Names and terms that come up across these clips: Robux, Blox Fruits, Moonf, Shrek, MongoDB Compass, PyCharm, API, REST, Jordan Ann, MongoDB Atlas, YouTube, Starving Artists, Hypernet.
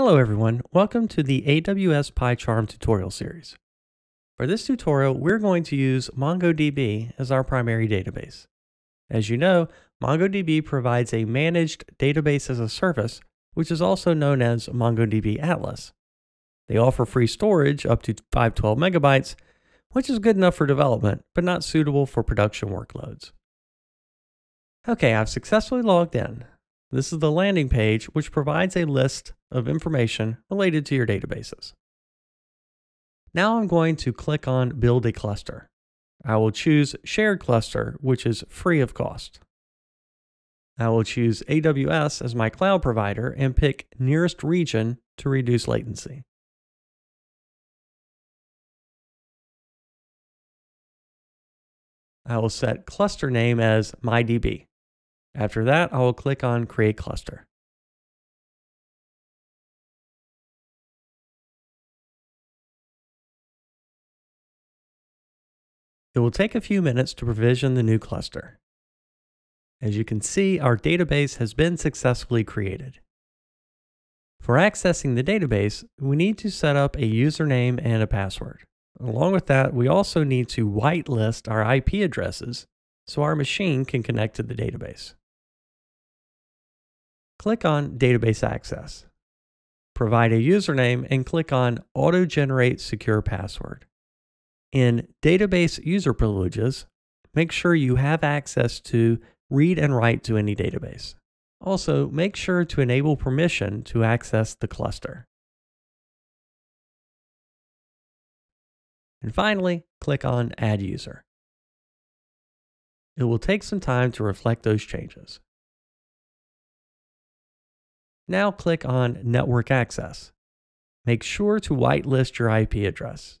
Hello everyone, welcome to the AWS PyCharm tutorial series. For this tutorial, we're going to use MongoDB as our primary database. As you know, MongoDB provides a managed database as a service, which is also known as MongoDB Atlas. They offer free storage up to 512 megabytes, which is good enough for development, but not suitable for production workloads. Okay, I've successfully logged in. This is the landing page, which provides a list of information related to your databases. Now I'm going to click on Build a Cluster. I will choose Shared Cluster, which is free of cost. I will choose AWS as my cloud provider and pick Nearest Region to reduce latency. I will set cluster name as MyDB. After that, I will click on Create Cluster. It will take a few minutes to provision the new cluster. As you can see, our database has been successfully created. For accessing the database, we need to set up a username and a password. Along with that, we also need to whitelist our IP addresses so our machine can connect to the database. Click on Database Access. Provide a username and click on Auto-Generate Secure Password. In Database User Privileges, make sure you have access to read and write to any database. Also, make sure to enable permission to access the cluster. And finally, click on Add User. It will take some time to reflect those changes. Now click on Network Access. Make sure to whitelist your IP address.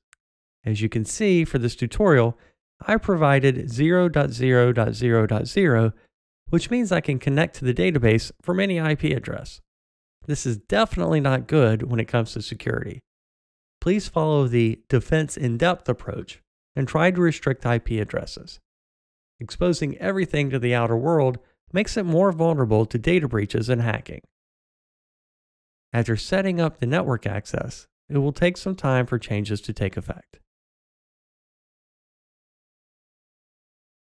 As you can see for this tutorial, I provided 0.0.0.0, which means I can connect to the database from any IP address. This is definitely not good when it comes to security. Please follow the defense in-depth approach and try to restrict IP addresses. Exposing everything to the outer world makes it more vulnerable to data breaches and hacking. After setting up the network access, it will take some time for changes to take effect.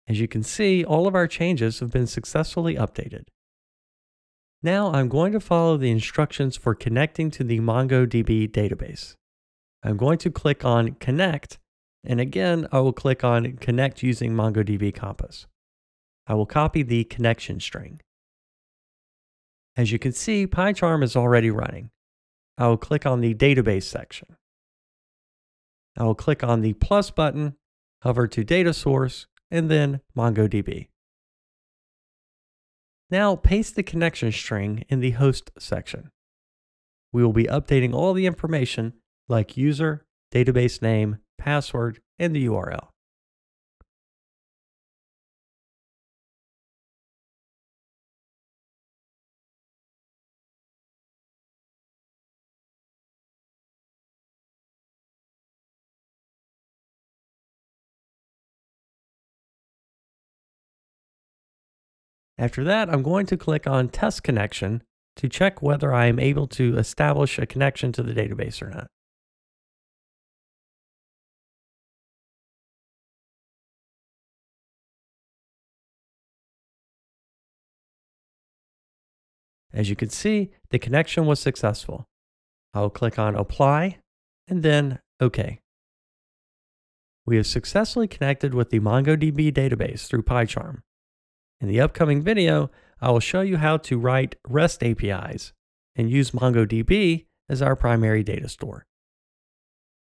As you can see, all of our changes have been successfully updated. Now I'm going to follow the instructions for connecting to the MongoDB database. I'm going to click on Connect, and again, I will click on Connect using MongoDB Compass. I will copy the connection string. As you can see, PyCharm is already running. I will click on the Database section. I will click on the plus button, hover to Data Source, and then MongoDB. Now paste the connection string in the Host section. We will be updating all the information like user, database name, password, and the URL. After that, I'm going to click on Test Connection to check whether I am able to establish a connection to the database or not. As you can see, the connection was successful. I will click on Apply and then OK. We have successfully connected with the MongoDB database through PyCharm. In the upcoming video, I will show you how to write REST APIs and use MongoDB as our primary data store.